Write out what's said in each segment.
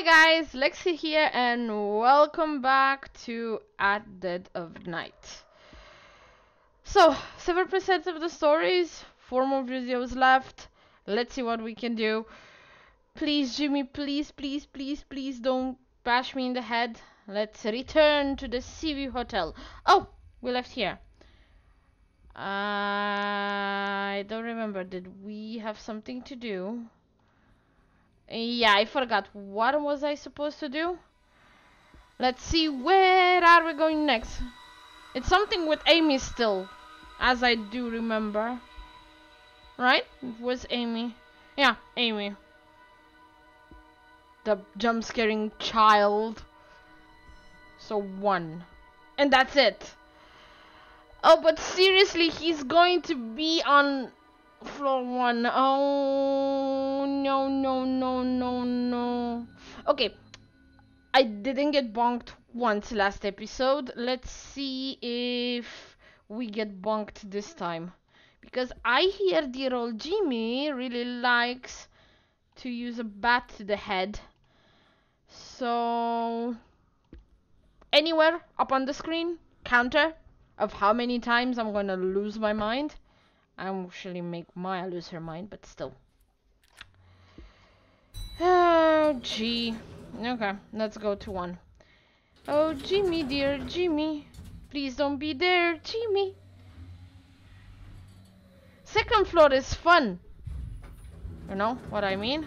Hi guys, Lexi here and welcome back to At Dead of Night. So, 7% of the stories, 4 more videos left. Let's see what we can do. Please Jimmy, please don't bash me in the head. Let's return to the Sea View Hotel. Oh, we left here. I don't remember, did we have something to do? Yeah, I forgot. What was I supposed to do? Let's see, where are we going next? It's something with Amy still, as I do remember. Right? It was Amy. Yeah, Amy. The jump-scaring child. So 1. And that's it. Oh, but seriously, he's going to be on floor 1. Oh no. Okay, I didn't get bonked once last episode. Let's see if we get bonked this time, because I hear dear old Jimmy really likes to use a bat to the head. So anywhere up on the screen counter of how many times I'm gonna lose my mind. I actually make Maya lose her mind, but still. Oh, gee. Okay, let's go to 1. Oh, Jimmy, dear Jimmy. Please don't be there, Jimmy. Second floor is fun. You know what I mean?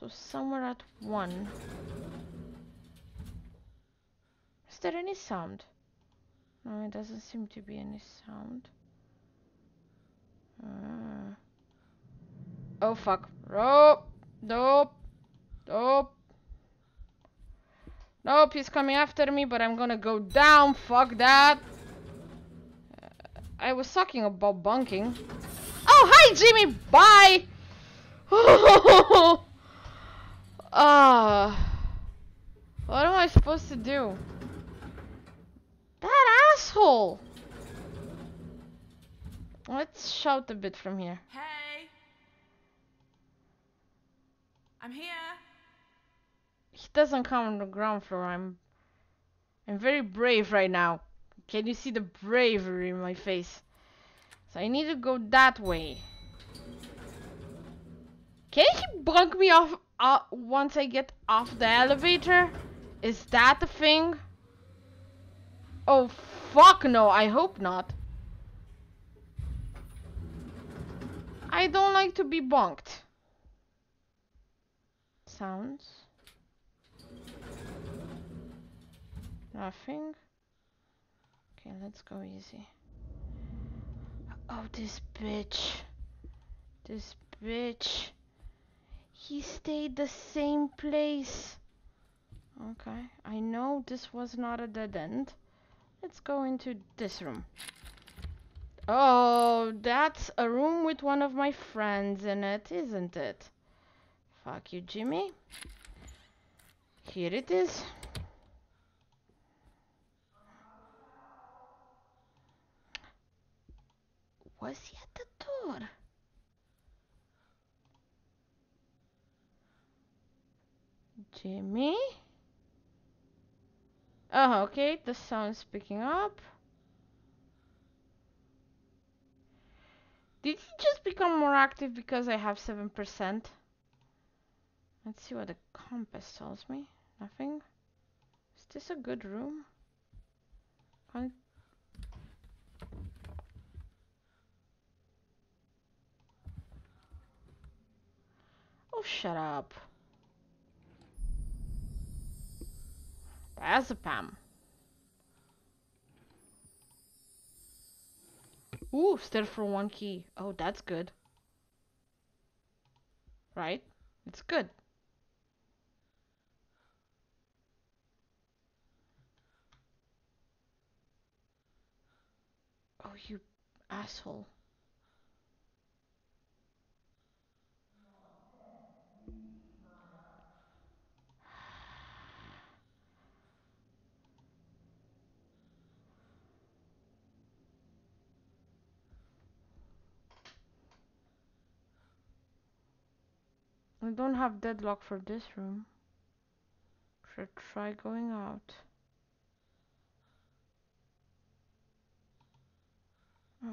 So somewhere at 1. Is there any sound? No, it doesn't seem to be any sound. Oh fuck. Nope, he's coming after me, but I'm gonna go down. Fuck that. I was talking about bunking. Oh, hi Jimmy, bye. What am I supposed to do? That asshole. Let's shout a bit from here. Hey! I'm here! He doesn't come on the ground floor. I'm very brave right now. Can you see the bravery in my face? So I need to go that way. Can he bunk me off once I get off the elevator? Is that the thing? Oh fuck no, I hope not. I don't like to be bonked. Sounds. Nothing. Okay, let's go easy. Oh, this bitch. This bitch. He stayed the same place. Okay, I know this was not a dead end. Let's go into this room. Oh, that's a room with one of my friends in it, isn't it? Fuck you, Jimmy. Here it is. Was he at the door? Jimmy? Oh, okay, the sound's picking up. Did he just become more active because I have 7%? Let's see what the compass tells me. Nothing. Is this a good room? Can't... Oh, shut up. Diazepam. Ooh, still for 1 key. Oh, that's good. Right? It's good. Oh, you asshole. We don't have deadlock for this room. Should try going out.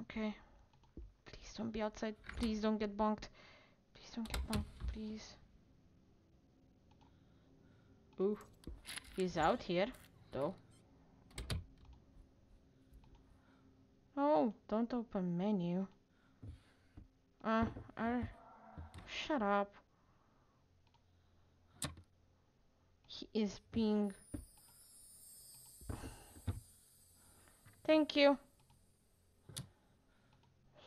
Okay. Please don't be outside. Please don't get bonked. Please don't get bonked, please. Ooh. He's out here, though. Oh, don't open menu. Shut up. He is being... Thank you.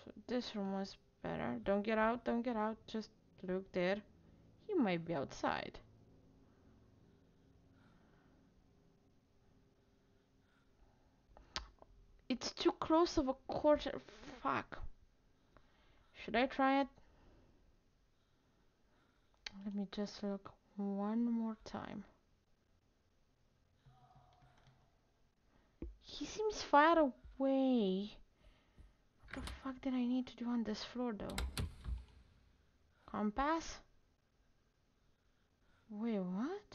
So this room was better. Don't get out, don't get out. Just look there. He might be outside. It's too close of a quarter. Fuck. Should I try it? Let me just look one more time. He seems far away. What the fuck did I need to do on this floor though? Compass? Wait, what?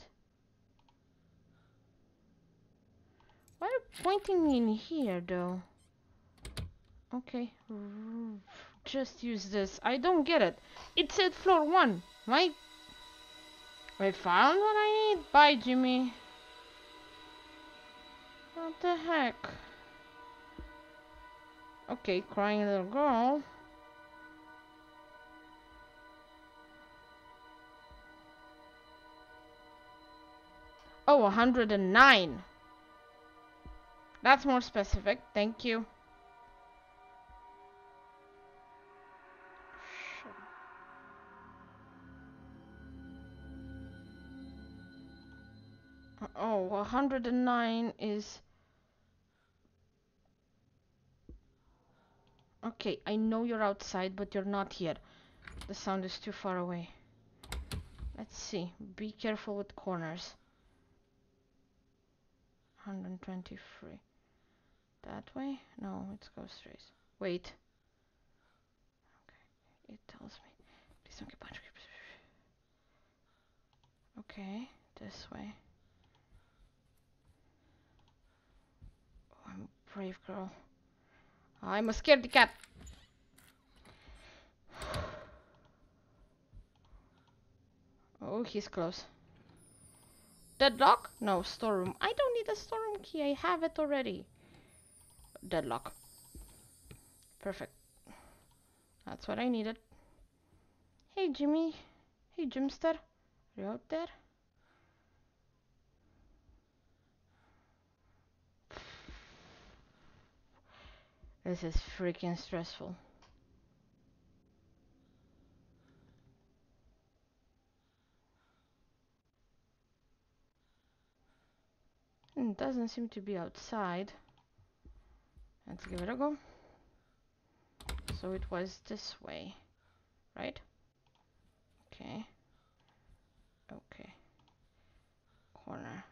Why are you pointing in here though? Okay, just use this. I don't get it. It said floor 1. Why? I found what I need. Bye, Jimmy. What the heck? Okay, crying little girl. Oh, 109. That's more specific. Thank you. Sure. Oh, 109 is... Okay, I know you're outside, but you're not here. The sound is too far away. Let's see. Be careful with corners. 123. That way? No, let's go straight. Wait. Okay, it tells me. Please don't get punched. Okay, this way. Oh, I'm a brave girl. I'm a scaredy cat. Oh, he's close. Deadlock? No, storeroom. I don't need a storeroom key. I have it already. Deadlock. Perfect. That's what I needed. Hey, Jimmy. Hey, Jimster. Are you out there? This is freaking stressful. It doesn't seem to be outside. Let's give it a go. So it was this way, right? Okay. Okay. Corner.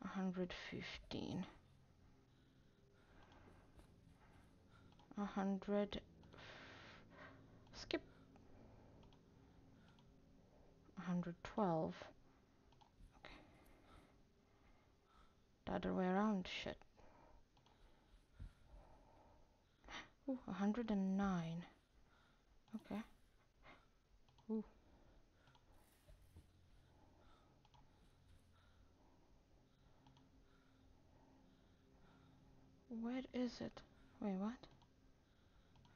115. 100. Skip. 112. The other way around, shit. Ooh, 109. Okay. Ooh. Where is it? Wait, what?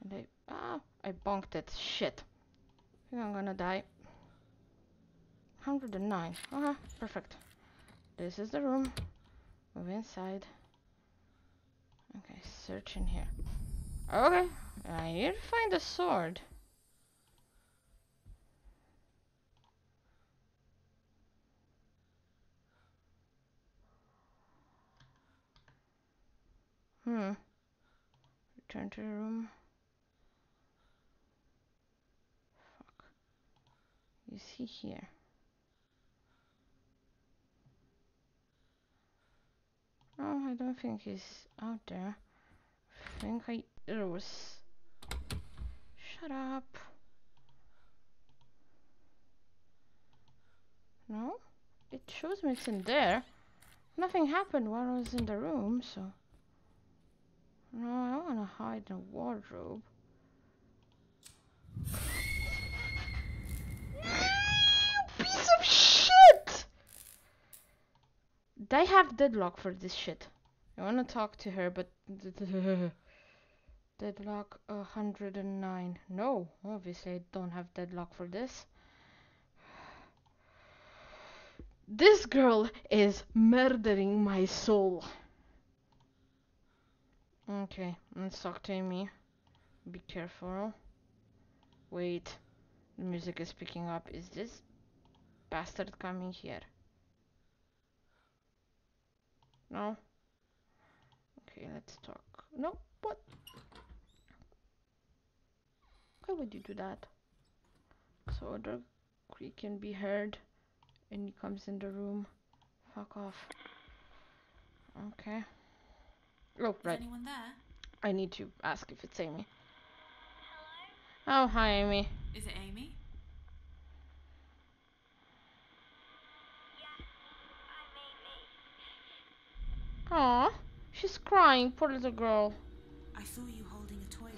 And I bonked it. Shit. I think I'm gonna die. 109. Uh-huh. Perfect. This is the room. Move inside. Okay, search in here. Okay, I need to find a sword. Return to the room. Fuck. Is he here? No, I don't think he's out there. I think there was... Shut up. No? It shows me it's in there. Nothing happened while I was in the room, so... No, I don't wanna hide in a wardrobe. Piece of shit! They have deadlock for this shit. I wanna talk to her, but... Deadlock 109. No, obviously I don't have deadlock for this. This girl is murdering my soul. Okay, let's talk to Amy. Be careful. Wait, the music is picking up. Is this bastard coming here? No? Okay, let's talk. No, what? Why would you do that? So the creak can be heard and he comes in the room. Fuck off. Okay. Oh, right. Is anyone there? I need to ask if it's Amy. Hello? Oh, hi, Amy. Is it Amy? Yeah, I'm Amy. Aww. She's crying, poor little girl. I saw you holding a toy.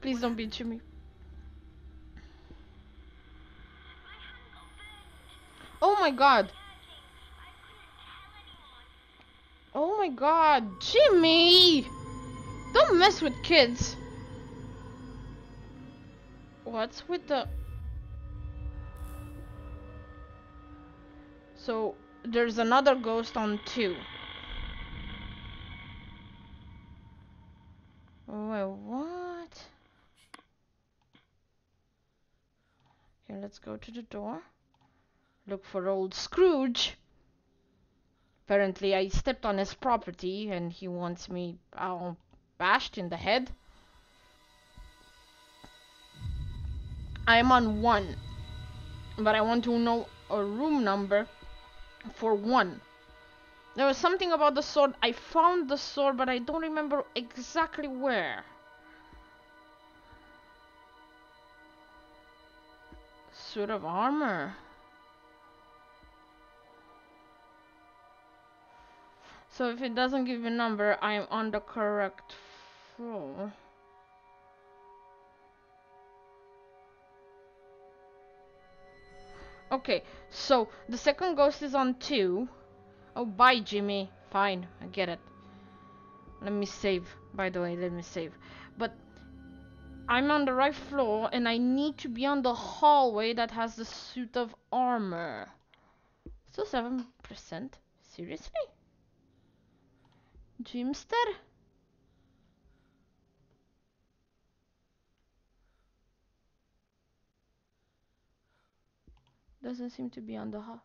Please don't be Jimmy. Oh my god. Oh my god, Jimmy! Don't mess with kids. What's with the... So, there's another ghost on 2. Wait, what? Okay, let's go to the door. Look for old Scrooge. Apparently I stepped on his property and he wants me bashed in the head. I'm on 1, but I want to know a room number for 1. There was something about the sword. I found the sword, but I don't remember exactly where. Suit of armor. So if it doesn't give a number, I'm on the correct floor. Okay, so the second ghost is on 2. Oh, bye, Jimmy. Fine, I get it. Let me save. By the way, let me save. But I'm on the right floor, and I need to be on the hallway that has the suit of armor. So 7%. Seriously? Jimster? Doesn't seem to be on the hall.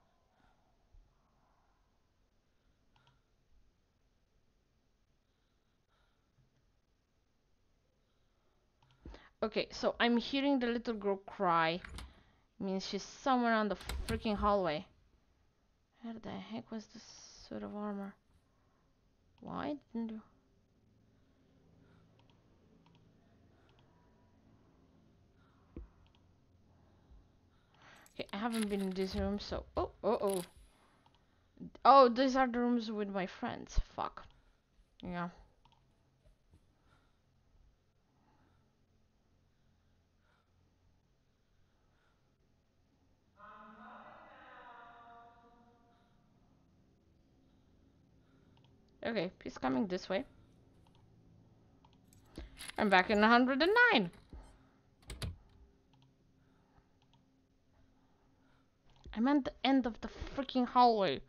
Okay, so I'm hearing the little girl cry. Means she's somewhere on the freaking hallway. Where the heck was this suit of armor? Why didn't you? Okay, I haven't been in this room, so... Oh, oh, oh. Oh, these are the rooms with my friends. Fuck. Yeah. Okay, he's coming this way. I'm back in 109. I'm at the end of the freaking hallway.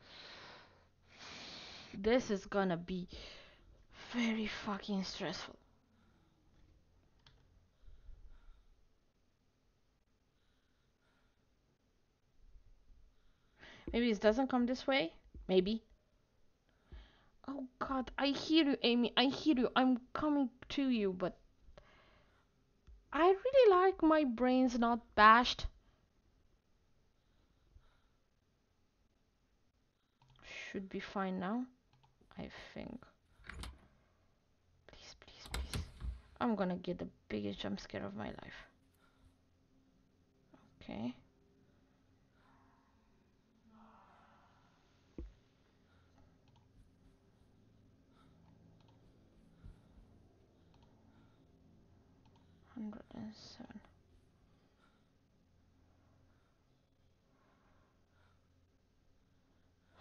This is gonna be very fucking stressful. Maybe it doesn't come this way. Maybe. Oh god, I hear you, Amy. I hear you. I'm coming to you, but I really like my brains not bashed. Should be fine now, I think. Please, please, please. I'm gonna get the biggest jump scare of my life. Okay. 7.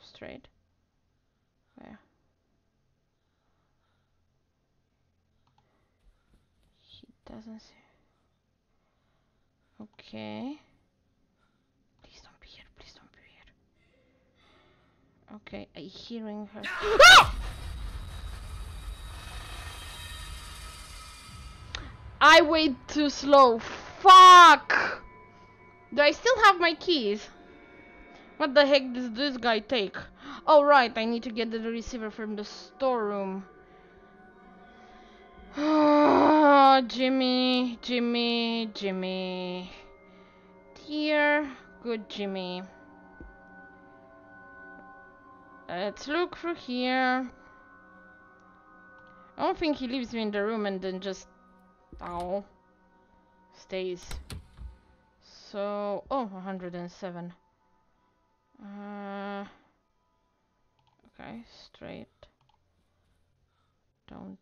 Straight. Where? He doesn't see. Okay. Please don't be here. Please don't be here. Okay, I'm hearing her. I wait too slow. Fuck! Do I still have my keys? What the heck does this guy take? Oh right, I need to get the receiver from the storeroom. Oh, Jimmy, Jimmy, Jimmy. Dear, good Jimmy. Let's look through here. I don't think he leaves me in the room and then just... ow. Stays. So... oh, 107. Okay, straight. Don't.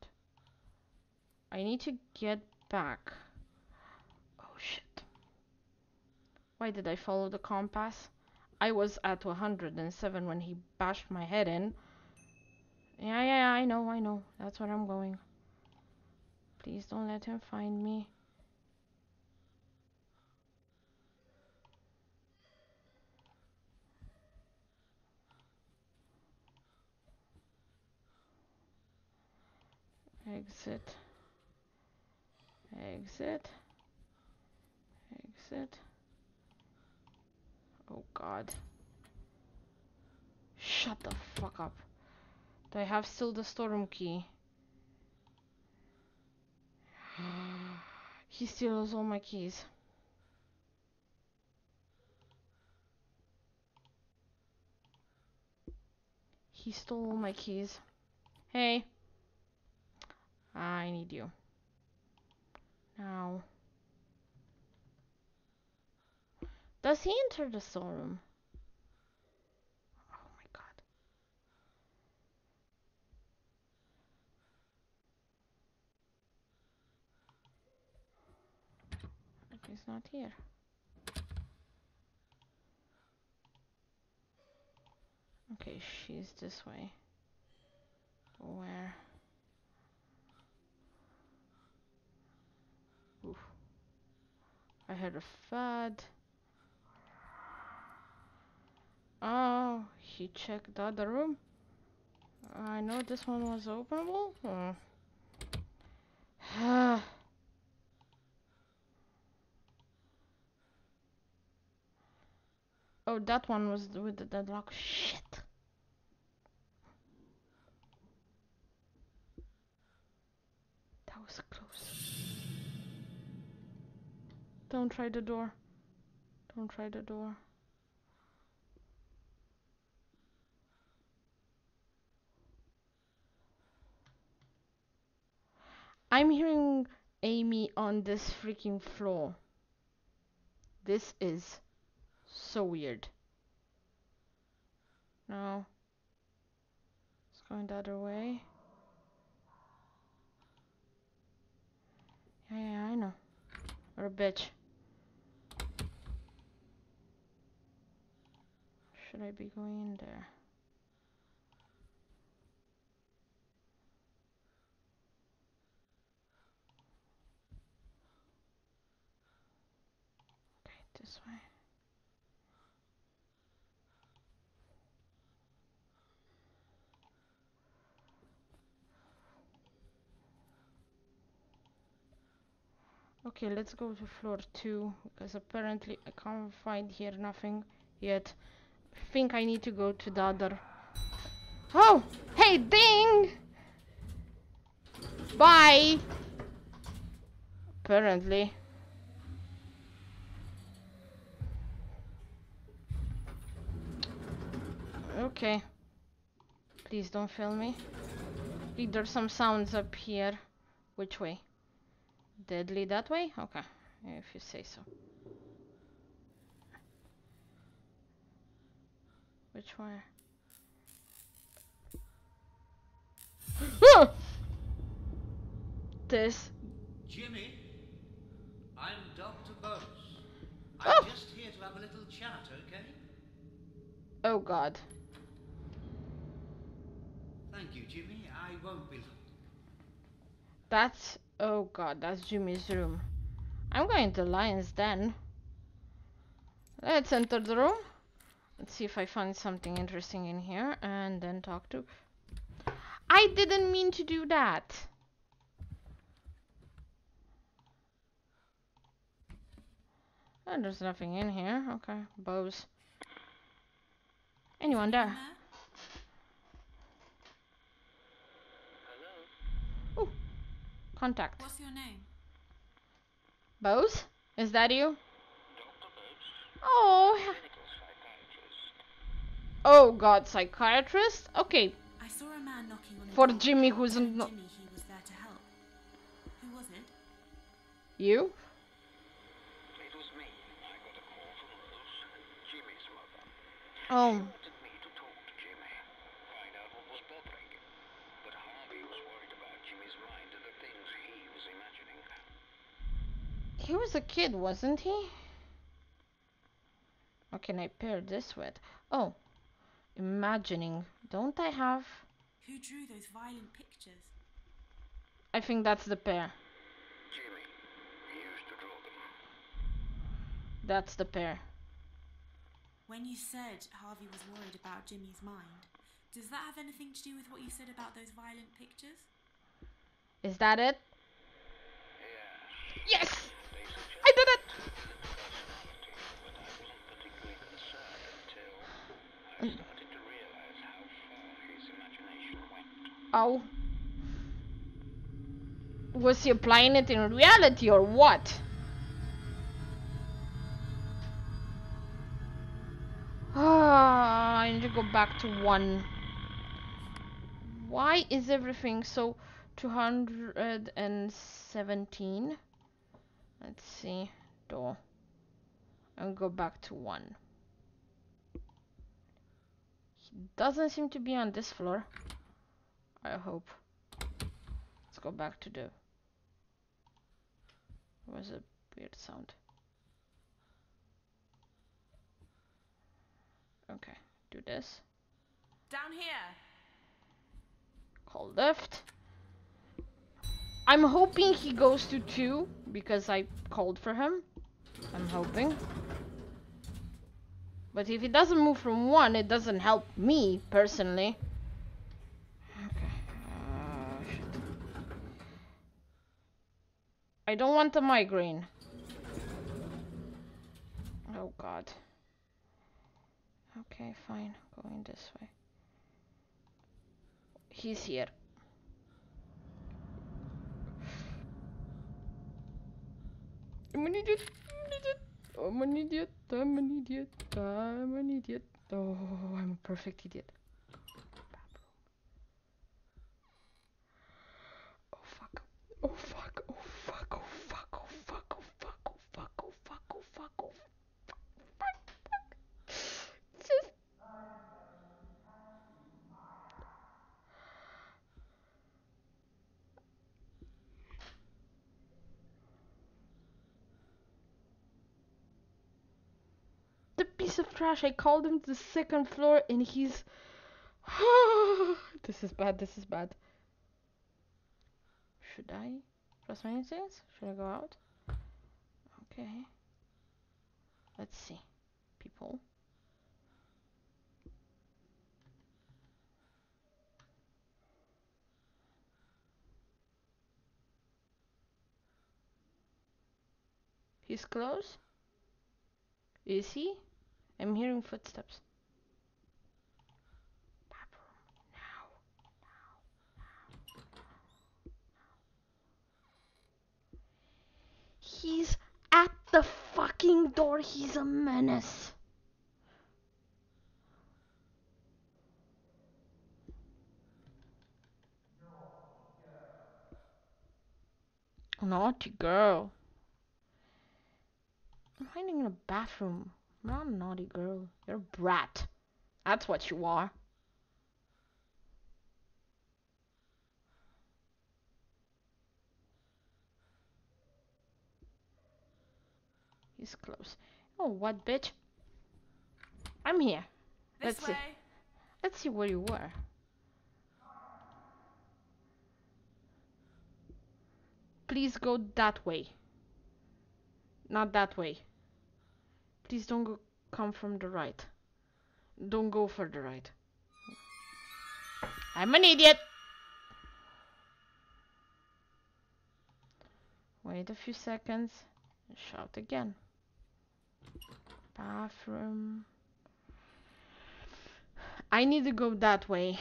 I need to get back. Oh shit. Why did I follow the compass? I was at 107 when he bashed my head in. Yeah, I know, I know. That's where I'm going. Please don't let him find me. Exit. Exit. Exit. Oh god. Shut the fuck up. Do I have still the storeroom key? He steals all my keys. He stole all my keys. Hey. I need you. Now. Does he enter the storeroom? Oh my god. But he's not here. Okay, she's this way. Where? Oof. I heard a thud. Oh, he checked the other room. I know this one was openable. Oh. Oh, that one was with the deadlock. Shit. That was close. Don't try the door. Don't try the door. I'm hearing Amy on this freaking floor. This is so weird. No. It's going the other way. Yeah, I know. You're a bitch. Should I be going in there? Okay, this way. Okay, let's go to floor 2 because apparently I can't find here nothing yet. I think I need to go to the other. Oh! Hey, ding! Bye! Apparently. Okay. Please don't fail me. There's some sounds up here. Which way? Deadly that way? Okay. If you say so. Which one? This. Jimmy, I shut, okay? Oh, God. Thank you, Jimmy. I won't be long. That's... oh, God. That's Jimmy's room. I'm going to Lion's Den. Let's enter the room. Let's see if I find something interesting in here. And then talk to... I didn't mean to do that. And there's nothing in here. Okay. Bose. Anyone there? Hello? Ooh. Contact. What's your name? Bose? Is that you? Dr. Bose. Oh. Clinical psychiatrist. Oh, God. Psychiatrist? Okay. I saw a man knocking on the door. For Jimmy, who's not... Jimmy, he was there to help. Who was it? You? It was me. I got a call from Rose, Jimmy's mother. Oh. She wanted me to talk to Jimmy, find out what was bothering him. But Harvey was worried about Jimmy's mind and the things he was imagining. He was a kid, wasn't he? What can I pair this with? Oh. Imagining. Don't I have... Who drew those violent pictures? I think that's the pair. Jimmy. He used to draw them. That's the pair. When you said Harvey was worried about Jimmy's mind, does that have anything to do with what you said about those violent pictures? Is that it? Yeah. Yes! I did it! Started to realize how far his imagination went. Oh. Was he applying it in reality or what? I need to go back to 1. Why is everything so 217? Let's see. Door. And go back to 1. Doesn't seem to be on this floor. I hope. Let's go back to the... There was a weird sound. Okay, do this. Down here. Call left. I'm hoping he goes to 2 because I called for him. I'm hoping. But if it doesn't move from 1, it doesn't help me, personally. Okay. Shit. I don't want a migraine. Oh, God. Okay, fine. Going this way. He's here. I'm an idiot. I'm an idiot. I'm an idiot, I'm an idiot, I'm an idiot. Oh, I'm a perfect idiot. Oh fuck, oh fuck, oh fuck, oh fuck, oh fuck, oh fuck, oh fuck, oh fuck, oh fuck, oh fuck. Just... of trash. I called him to the 2nd floor and he's... This is bad, this is bad. Should I trust my instincts? Should I go out? Okay. Let's see. People. He's close? Is he? I'm hearing footsteps. Bathroom. Now. He's at the fucking door. He's a menace. Naughty girl. I'm hiding in a bathroom. Not a naughty girl. You're a brat. That's what you are. He's close. Oh, what, bitch? I'm here. This way. Let's see where you were. Please go that way. Not that way. Please don't go, come from the right. Don't go for the right. I'm an idiot. Wait a few seconds and shout again. Bathroom. I need to go that way.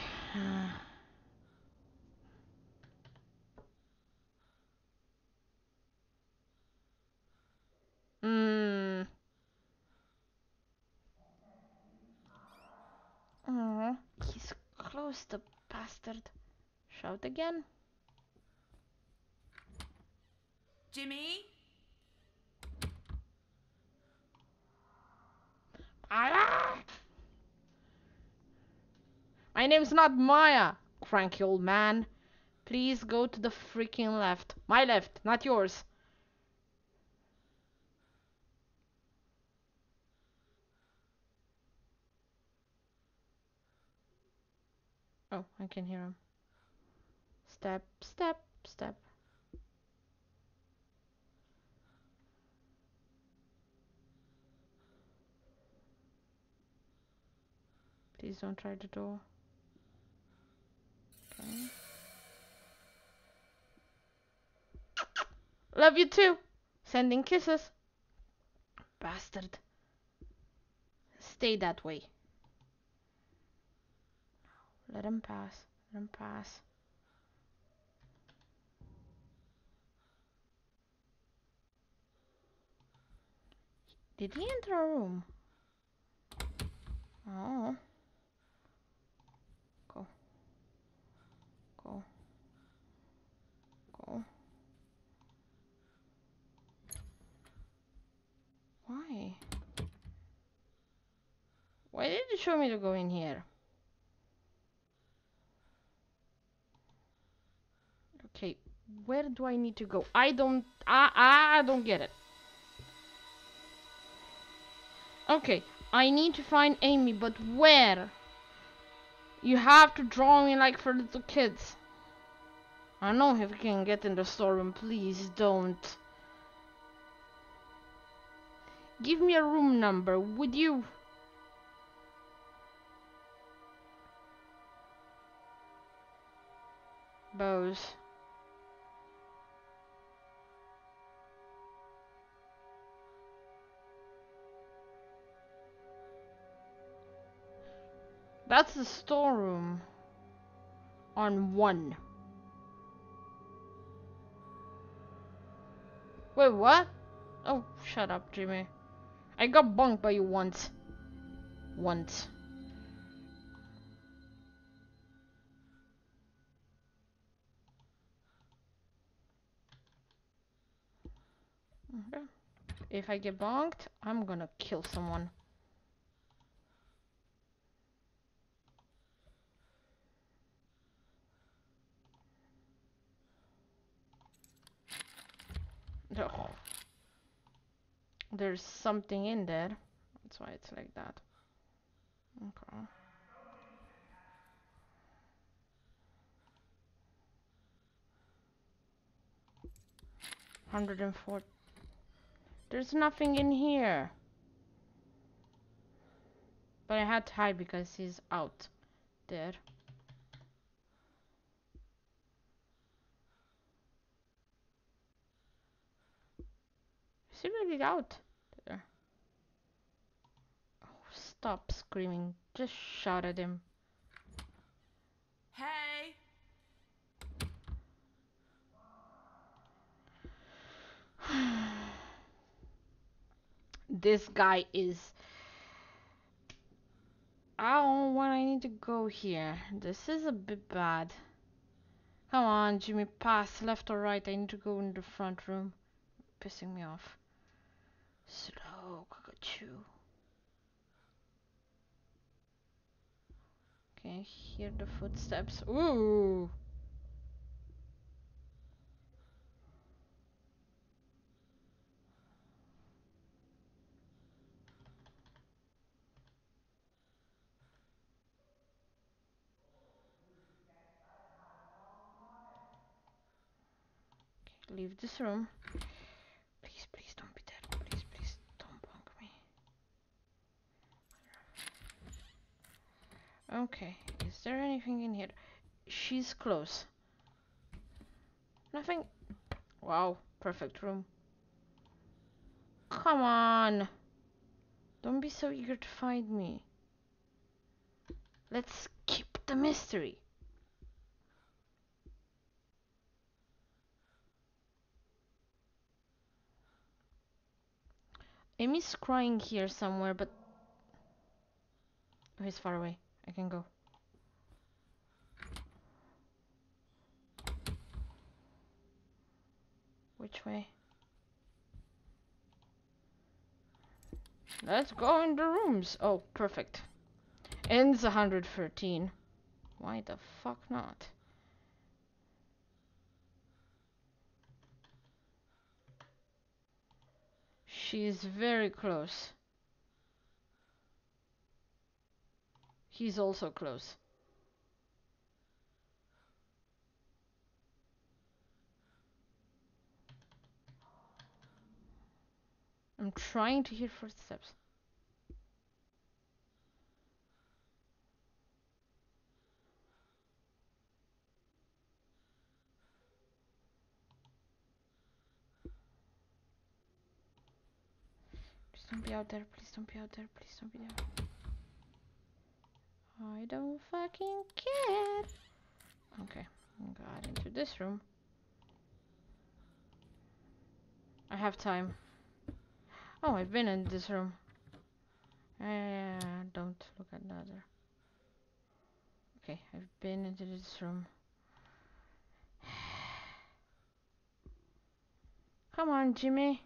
Oh, he's close, the bastard. Shout again. Jimmy? Ah! My name's not Maya, cranky old man. Please go to the freaking left. My left, not yours. Oh, I can hear him. Step, step, step. Please don't try the door. Okay. Love you too. Sending kisses. Bastard. Stay that way. Let him pass. Let him pass. Did he enter a room? Oh. Go. Go. Go. Why? Why did you show me to go in here? Okay, where do I need to go? I don't get it. Okay, I need to find Amy, but where? You have to draw me like for little kids. I know if we can get in the storeroom, please don't. Give me a room number, would you? Bose. That's the storeroom on 1. Wait, what? Oh, shut up, Jimmy. I got bunked by you once. Once. Okay. If I get bunked, I'm gonna kill someone. Oh. There's something in there. That's why it's like that. Okay. There's nothing in here. But I had to hide because he's out there. It out there. Oh, stop screaming. Just shout at him. Hey. This guy is. I don't want. I need to go here. This is a bit bad. Come on, Jimmy. Pass left or right. I need to go in the front room. You're pissing me off. Slow, cockatoo. Can you hear the footsteps? Ooh! leave this room. Please, please don't be dead. Please, please don't bonk me. Okay, is there anything in here? She's close. Nothing. Wow, perfect room. Come on. Don't be so eager to find me. Let's keep the mystery. Amy's crying here somewhere, but... oh, he's far away. I can go. Which way? Let's go in the rooms. Oh, perfect. Ends 113. Why the fuck not? She is very close. He's also close. I'm trying to hear footsteps. Please don't be out there. Please don't be out there. Please don't be there. I don't fucking care. Okay, got into this room. I have time. Oh, I've been in this room. Don't look at the other. Okay, I've been into this room. Come on, Jimmy.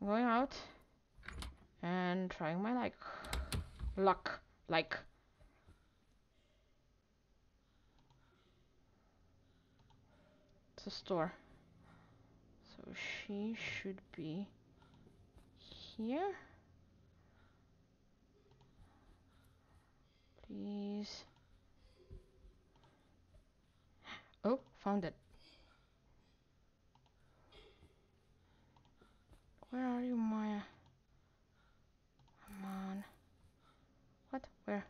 I'm going out and trying my luck. A store, so she should be here. Please. Oh, found it. Where are you, Maya? Come on. What? Where?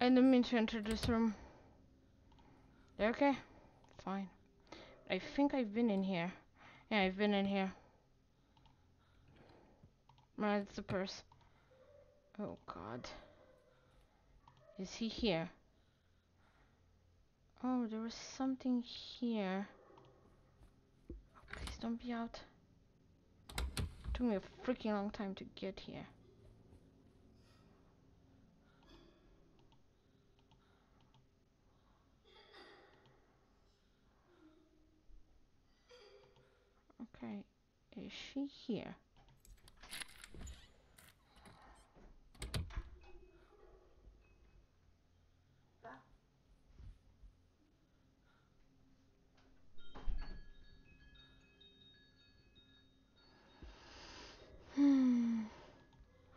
I didn't mean to enter this room. Okay, fine. I think I've been in here. Yeah, I've been in here. It's the purse. Oh God. Is he here? Oh, there was something here. Oh, please don't be out. It took me a freaking long time to get here. Okay, is she here?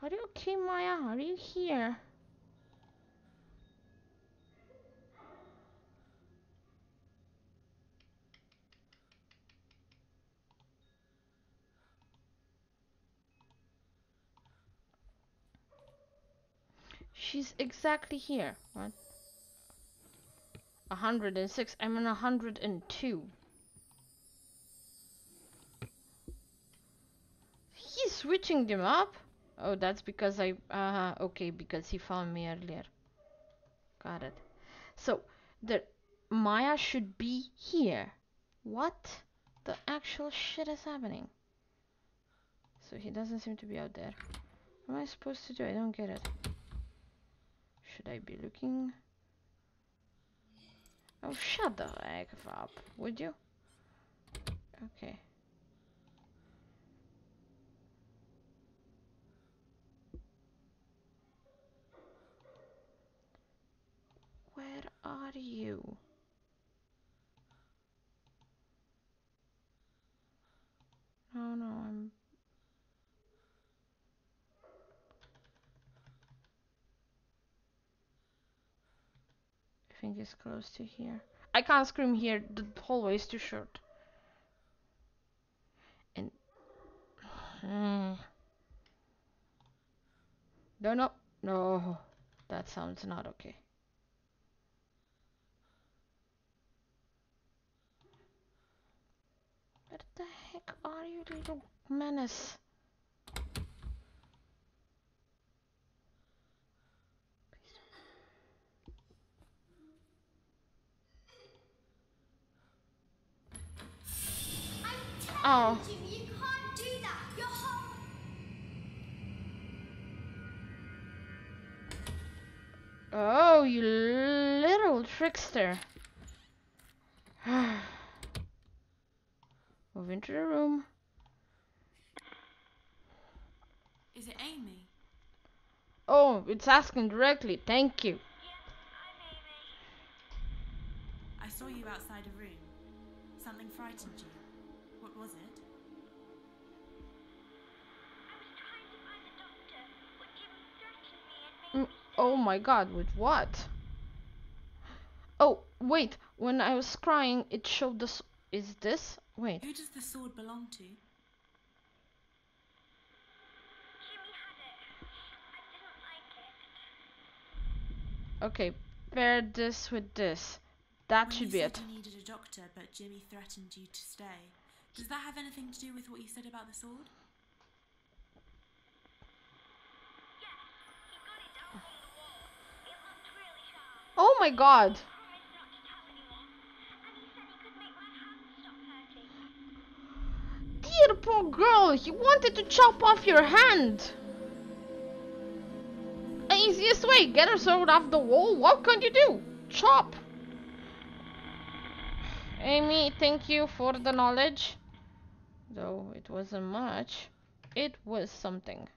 Are you okay, Maya? Are you here? She's exactly here. What? 106. I'm in 102. He's switching them up? Oh, that's because I... okay, because he found me earlier. Got it. So, the Maya should be here. What the actual shit is happening? So he doesn't seem to be out there. What am I supposed to do? I don't get it. Should I be looking? Oh, shut the heck up, would you? Okay. Where are you? No, no, I'm... think it's close to here. I can't scream here, the hallway is too short. And no, no, that sounds not okay. Where the heck are you, little menace? Oh. You can't do that. You're hot. Oh, you little trickster. Move into the room. Is it Amy? Oh, it's asking directly. Thank you. Yes, I'm Amy. I saw you outside a room. Something frightened you. What was it? I was trying to find the doctor, but Jimmy threatened me and made me sick. Oh my god, with what? Oh, wait, when I was crying, it showed this. Is this? Wait. Who does the sword belong to? Jimmy had it. I didn't like it. Okay, pair this with this. That should be it. You needed a doctor, but Jimmy threatened you to stay. Does that have anything to do with what you said about the sword? Yes, he got it down on the wall. It looked really sharp. Oh my god! He promised not to tell anyone, and he said he could make my hand stop hurting. Dear poor girl, he wanted to chop off your hand! The easiest way, get her sword off the wall, what can you do? Chop! Amy, thank you for the knowledge. Though it wasn't much, it was something.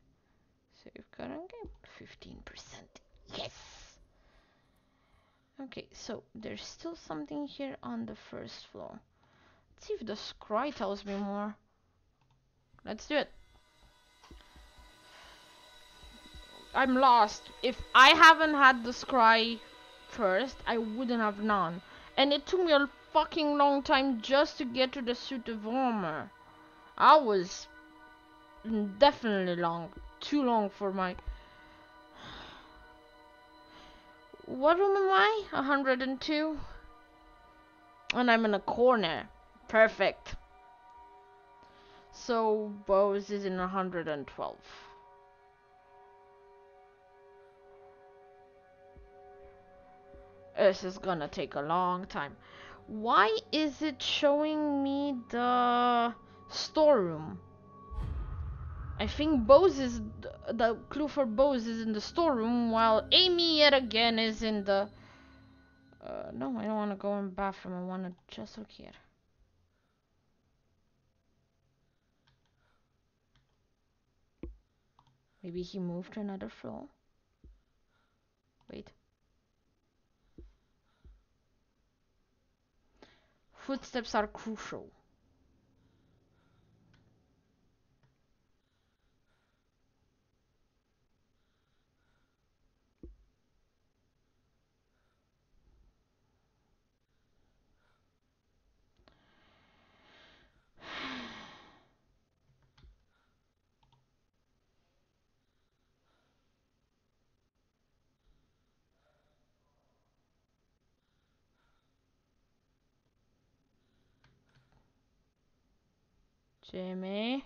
Save current game, 15%. Yes! Okay, so there's still something here on the first floor. Let's see if the scry tells me more. Let's do it. I'm lost. If I haven't had the scry first, I wouldn't have known. And it took me a fucking long time just to get to the suit of armor. I was definitely long, too long for my. What room am I? 102, and I'm in a corner. Perfect. So Bose is in 112. This is gonna take a long time. Why is it showing me the storeroom? I think Bose is the clue for Bose is in the storeroom, while Amy yet again is in the. No, I don't want to go in the bathroom. I want to just look here. Maybe he moved to another floor. Wait. Footsteps are crucial. Jimmy.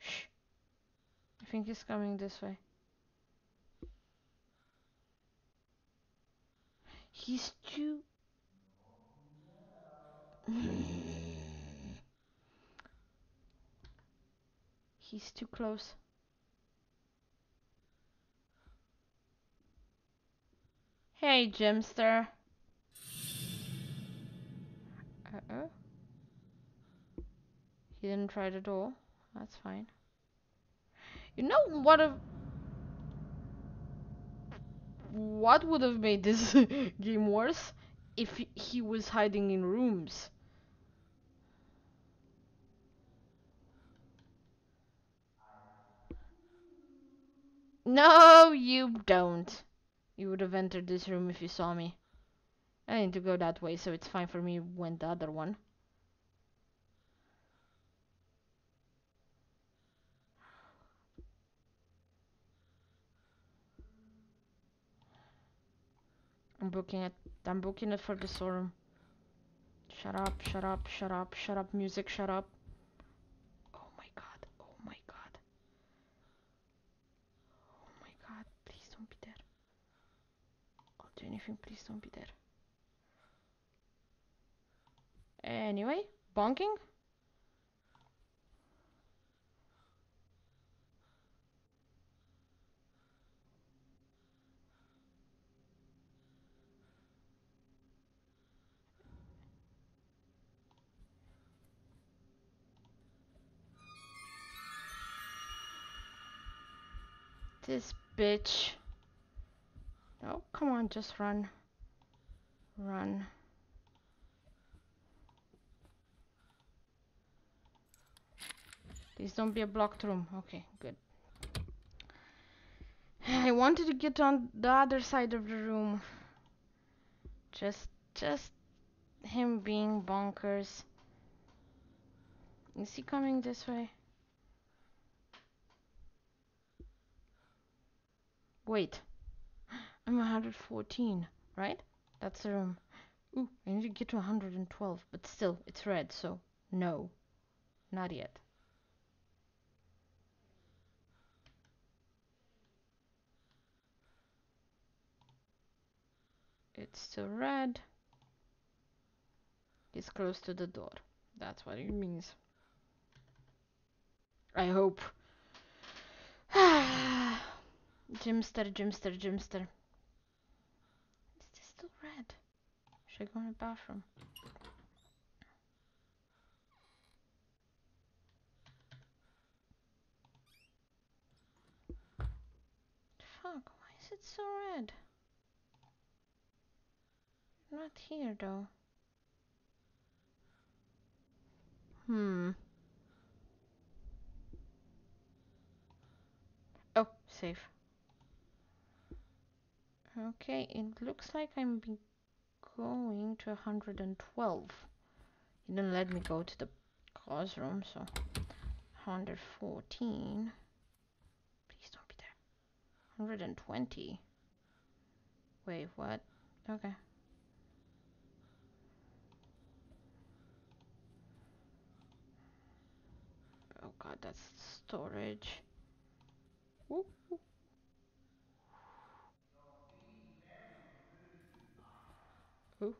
Shh. I think he's coming this way. He's too. He's too close. Hey, Jimster. Uh-oh. He didn't try the door. That's fine. You know what a... What would have made this game worse? If he was hiding in rooms. No, you don't. You would have entered this room if you saw me. I need to go that way, so it's fine for me when the other one. I'm booking it for this room. Shut up, shut up, shut up, shut up, music, shut up. Oh my god, oh my god. Oh my god, please don't be there. I'll do anything, please don't be there. Anyway, bonking. This bitch. Oh, come on, just run. Run. Please don't be a blocked room. Okay, good. I wanted to get on the other side of the room. Just him being bonkers. Is he coming this way? Wait, I'm 114, right? That's the room. Ooh, I need to get to 112, but still, it's red, so no, not yet. It's still red. It's close to the door. That's what it means. I hope. Jimster. Is this still red? Should I go in the bathroom? Fuck, why is it so red? Not here though. Oh, safe. Okay, it looks like I'm going to 112. You didn't let me go to the cause room, so 114. Please don't be there. 120. Wait, what? Okay. Oh god, that's storage. Woo. Ooh.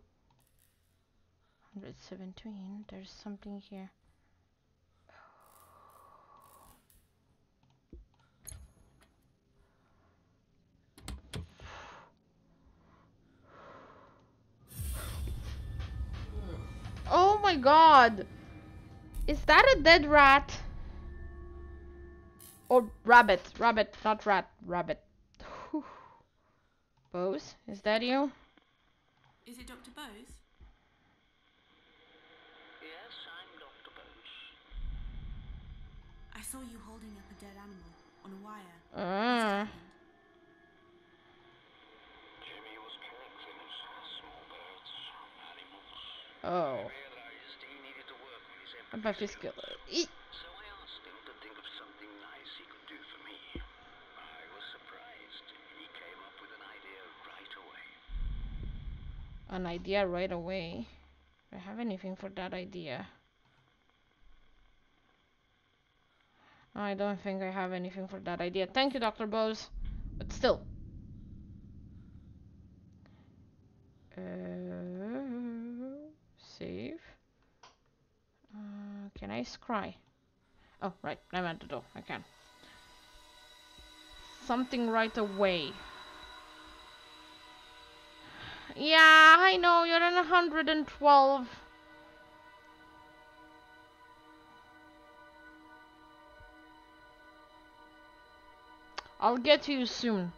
117, there's something here. Oh my god! Is that a dead rat? Or rabbit? Rabbit, not rat, rabbit. Whew. Bose, is that you? Is it Dr. Bose? Yes, I'm Dr. Bose. I saw you holding up a dead animal on a wire. Jimmy was collecting small birds, animals. Oh. He realized he needed to work with his empty skillet. So I asked him to think of something nice he could do for me. I was surprised. He came up with an idea right away. An idea right away. Do I have anything for that idea? I don't think I have anything for that idea. Thank you, Dr. Bose. But still. Save. Can I scry? Oh, right. I'm at the door. I can. Something right away. Yeah, I know, you're in 112. I'll get to you soon.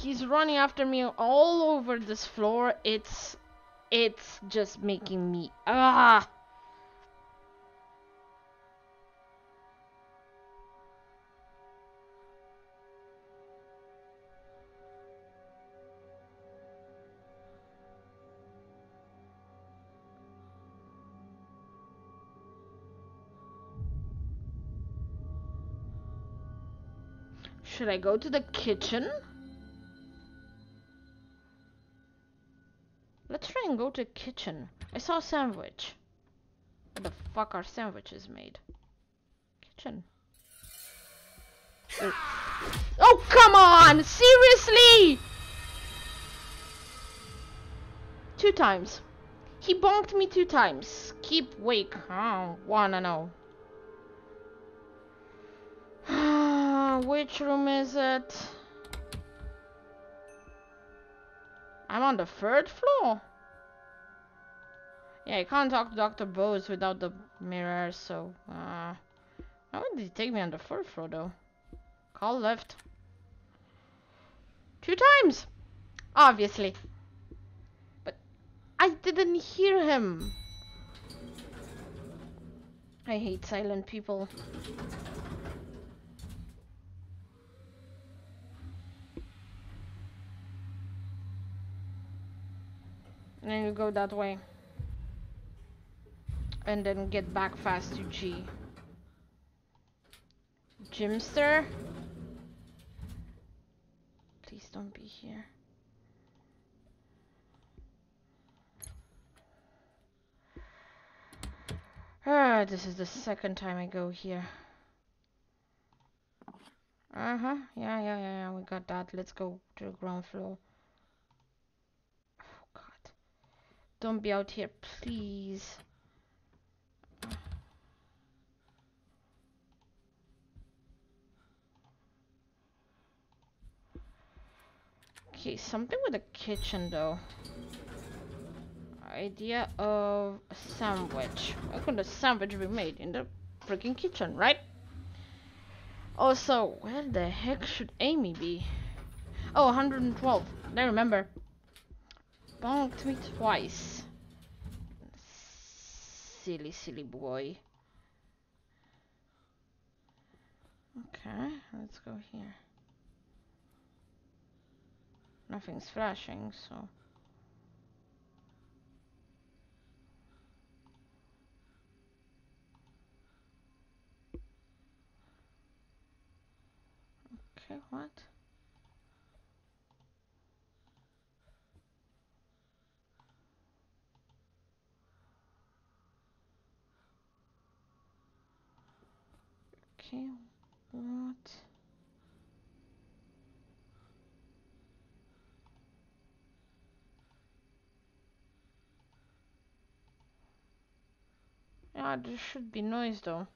He's running after me all over this floor. It's just making me... Ah! Should I go to the kitchen? Let's try and go to the kitchen. I saw a sandwich. Where the fuck are sandwiches made? Kitchen. Oh, come on! Seriously! 2 times. He bonked me 2 times. Keep wake. I wanna know. Which room is it? I'm on the 3rd floor? Yeah, I can't talk to Dr. Bose without the mirror, so... why would he take me on the 4th floor, though? Call left. 2 times! Obviously. But I didn't hear him. I hate silent people. And then you go that way. And then get back fast to G. Jimster? Please don't be here. Ah, this is the 2nd time I go here. Uh-huh. Yeah, we got that. Let's go to the ground floor. Oh, God. Don't be out here, please. Okay, something with a kitchen though. Idea of a sandwich. Why couldn't a sandwich be made in the freaking kitchen, right? Also, where the heck should Amy be? Oh, 112. I remember. Bonked me 2 times. Silly, silly boy. Okay, let's go here. Nothing's flashing, so... Okay, what? Okay, what? Ah, there should be noise though.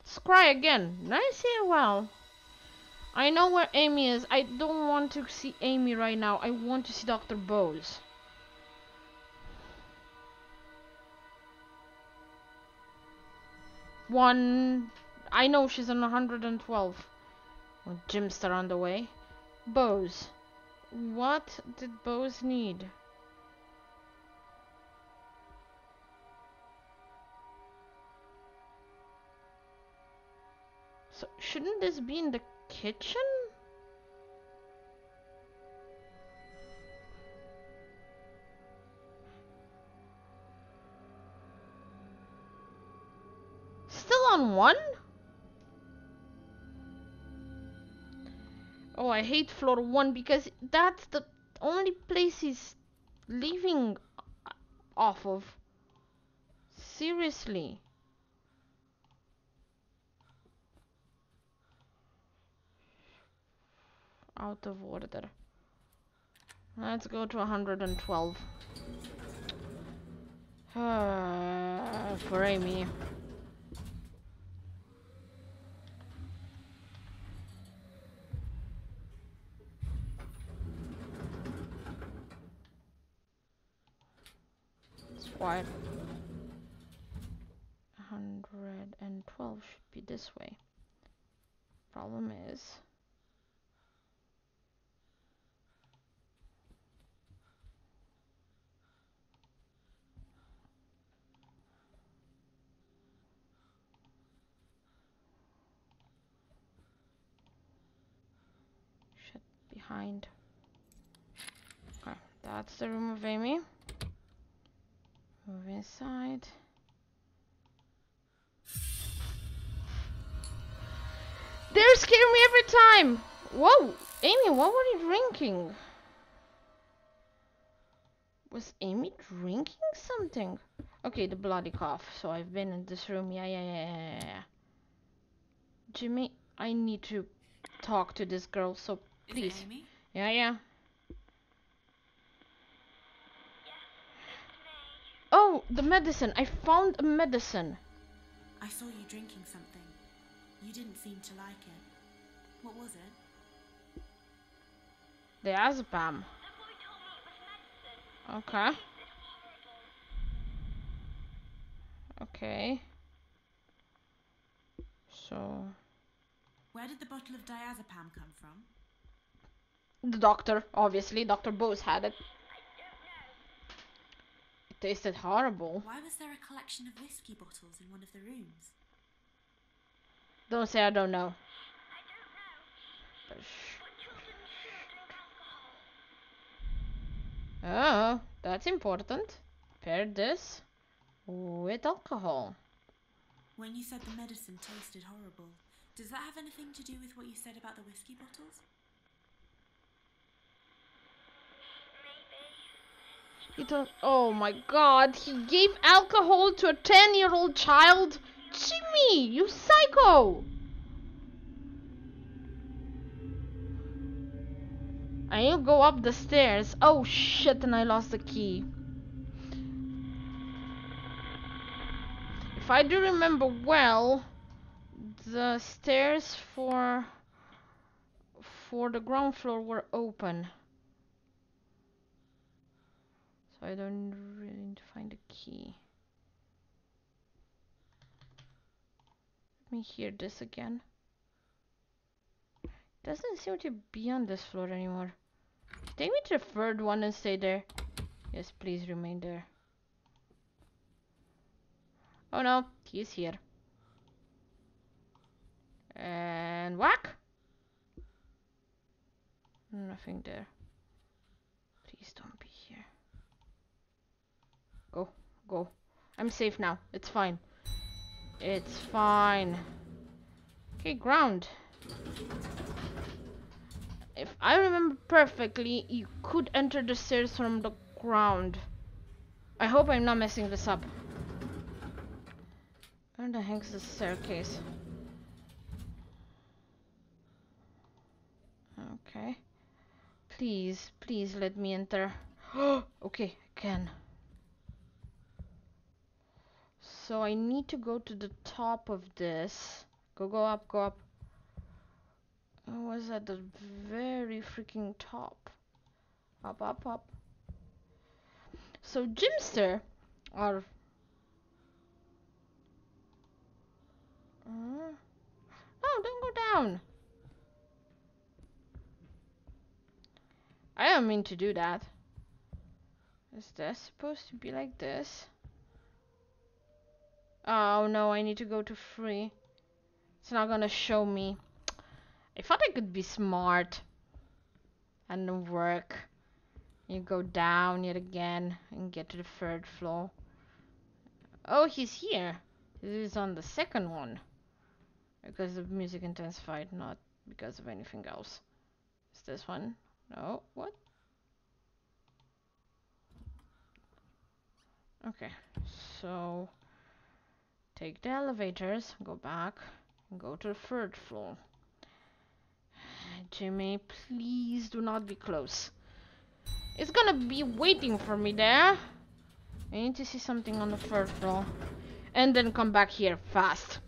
Let's cry again. Nice and well. I know where Amy is. I don't want to see Amy right now. I want to see Dr. Bose. One. I know she's on 112. Well, Jimster on the way. Bose. What did Bose need? So, shouldn't this be in the kitchen? Still on 1? Oh, I hate floor 1 because that's the only place he's leaving off of. Seriously. Out of order. Let's go to 112. For Amy. It's quiet. 112 should be this way. Problem is... behind. Okay, that's the room of Amy. Move inside. They're scaring me every time. Whoa! Amy, what were you drinking? Was Amy drinking something? Okay, the bloody cough. So I've been in this room. Yeah. Jimmy, I need to talk to this girl, so please. Is it Amy? Yeah. Oh, the medicine. I found a medicine. I saw you drinking something. You didn't seem to like it. What was it? Diazepam. Okay. Okay. So... where did the bottle of diazepam come from? The doctor, obviously. Dr. Bose had it. It tasted horrible. Why was there a collection of whiskey bottles in one of the rooms? Don't say I don't know. I don't know. Oh, that's important. Pair this with alcohol. When you said the medicine tasted horrible, does that have anything to do with what you said about the whiskey bottles? Maybe. You don't... oh my god, he gave alcohol to a 10-year-old child? Jimmy, you psycho! I'll go up the stairs. Oh shit, and I lost the key. If I do remember well, the stairs for the ground floor were open. So I don't really need to find the key. Let me hear this again. Doesn't seem to be on this floor anymore. Take me to the third one and stay there. Yes, please remain there. Oh no, he's here. And whack! Nothing there. Please don't be here. Go, go. I'm safe now. It's fine. It's fine. Okay, ground. If I remember perfectly, you could enter the stairs from the ground. I hope I'm not messing this up. Where the heck's the staircase? Okay. Please, please let me enter. Okay, I can. So I need to go to the top of this. Go up. I was at the very freaking top. Up. So Jimster are... no, don't go down. I don't mean to do that. Is this supposed to be like this? Oh no, I need to go to 3. It's not gonna show me. I thought I could be smart and work. You go down yet again and get to the 3rd floor. Oh, he's here. This is on the 2nd one. Because the music intensified, not because of anything else. Is this one? No, what? Okay, so take the elevators, go back, and go to the 3rd floor. Jimmy, please do not be close. It's gonna be waiting for me there. I need to see something on the 3rd floor. And then come back here fast.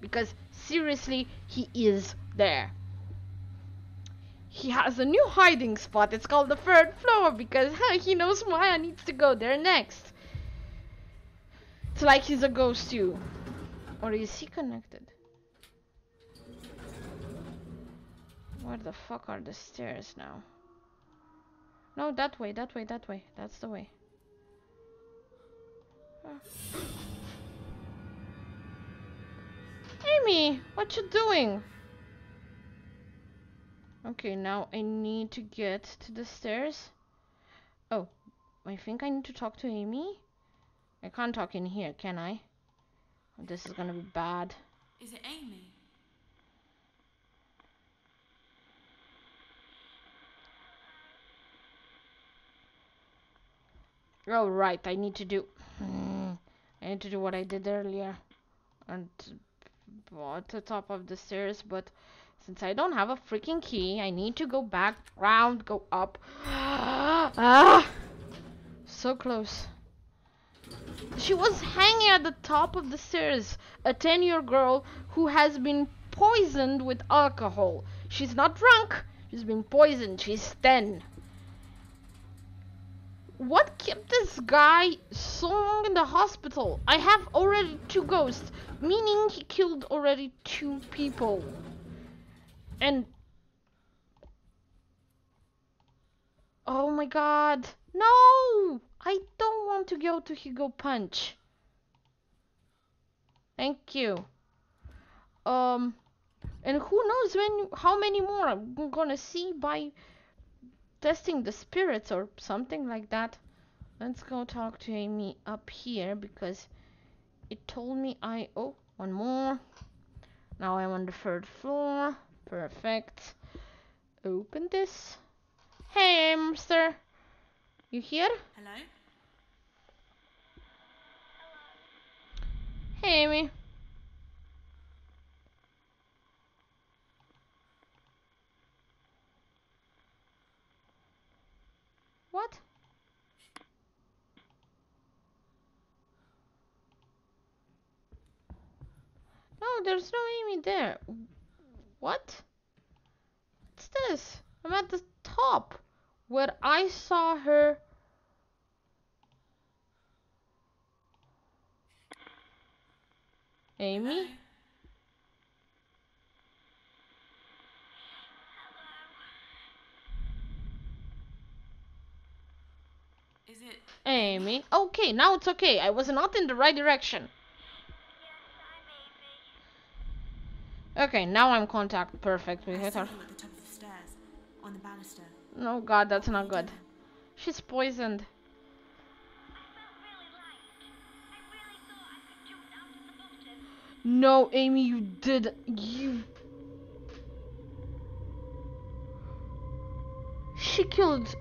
Because seriously, he is there. He has a new hiding spot. It's called the 3rd floor because he knows Maya needs to go there next. It's like he's a ghost too. Or is he connected? Where the fuck are the stairs now? No, that way. That's the way. Amy, what you doing? Okay, now I need to get to the stairs. Oh, I think I need to talk to Amy. I can't talk in here, can I? This is gonna be bad. Is it Amy? All right, I need to do. I need to do what I did earlier, and at the top of the stairs. But since I don't have a freaking key, I need to go back round, go up. Ah! So close. She was hanging at the top of the stairs. A 10-year-old girl who has been poisoned with alcohol. She's not drunk. She's been poisoned. She's 10. What kept this guy so long in the hospital? I have already 2 ghosts, meaning he killed already 2 people. And oh my god. No! I don't want to go to Hugo Punch. Thank you. And who knows when, how many more I'm gonna see by testing the spirits or something like that. Let's go talk to Amy up here because it told me I... Oh, one more. Now I'm on the 3rd floor. Perfect. Open this. Hey, hamster. You here? Hello? Hey, Amy. What? No, there's no Amy there. What? What's this? I'm at the top where I saw her. Amy? Is it Amy? Okay, now it's okay. I was not in the right direction. Yes, I'm Amy. Okay, now I'm contact perfect. We hit her. At the top of the stairs, on the banister. No, god, that's not good. She's poisoned. No, Amy, you did. You. She killed.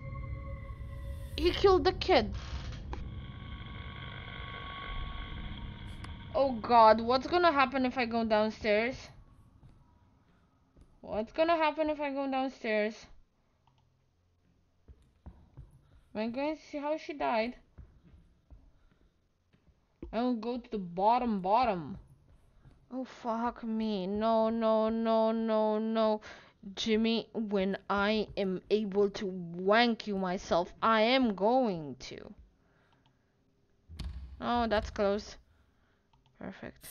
He killed the kid. Oh god, what's gonna happen if I go downstairs? What's gonna happen if I go downstairs? Am I going to see how she died? I'll go to the bottom. Oh, fuck me. No. Jimmy, when I am able to wank you myself, I am going to. Oh, that's close. Perfect.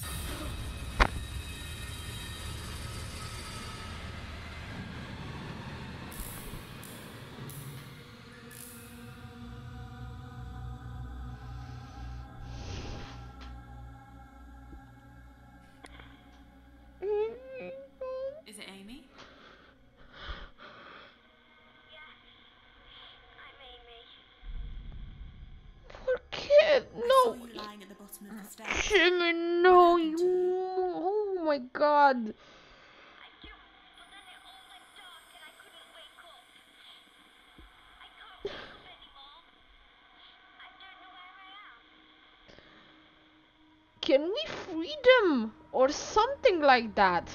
Jimmy, no, you... Oh my god. Can we free them? Or something like that.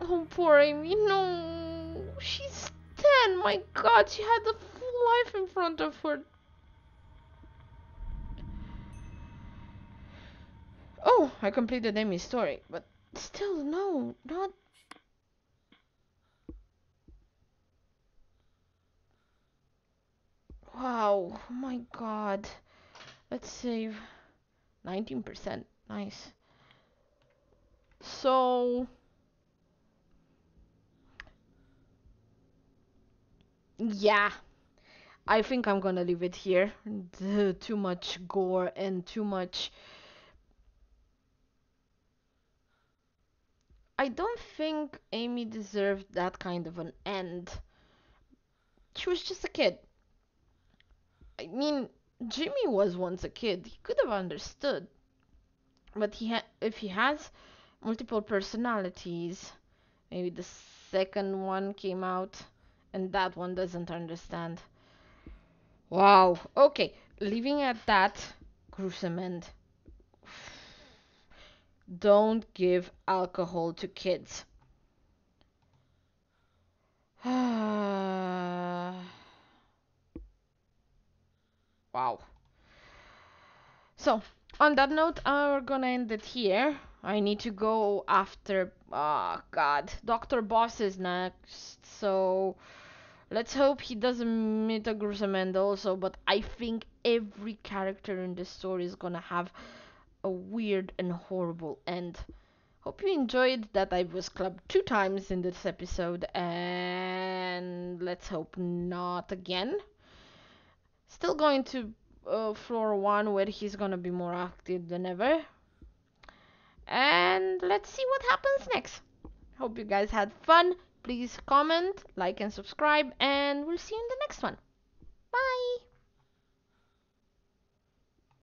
Oh, poor Amy, no. She's 10, my god, she had a full life in front of her. Oh, I completed Amy's story, but still, no, not... Wow, my god. Let's save 19%, nice. So... Yeah. I think I'm gonna leave it here. Too much gore and too much... I don't think Amy deserved that kind of an end. She was just a kid. I mean, Jimmy was once a kid. He could have understood. But if he has multiple personalities, maybe the second one came out and that one doesn't understand. Wow. Okay. leaving at that, gruesome end. Don't give alcohol to kids. Wow. So, on that note, we're gonna end it here. I need to go after... oh god, Dr. Bose is next, so... let's hope he doesn't meet a gruesome end also, but I think every character in this story is gonna have a weird and horrible end. Hope you enjoyed that I was clubbed 2 times in this episode, and let's hope not again. Still going to floor 1 where he's gonna be more active than ever. And let's see what happens next. Hope you guys had fun. Please comment, like, and subscribe, and we'll see you in the next one. Bye!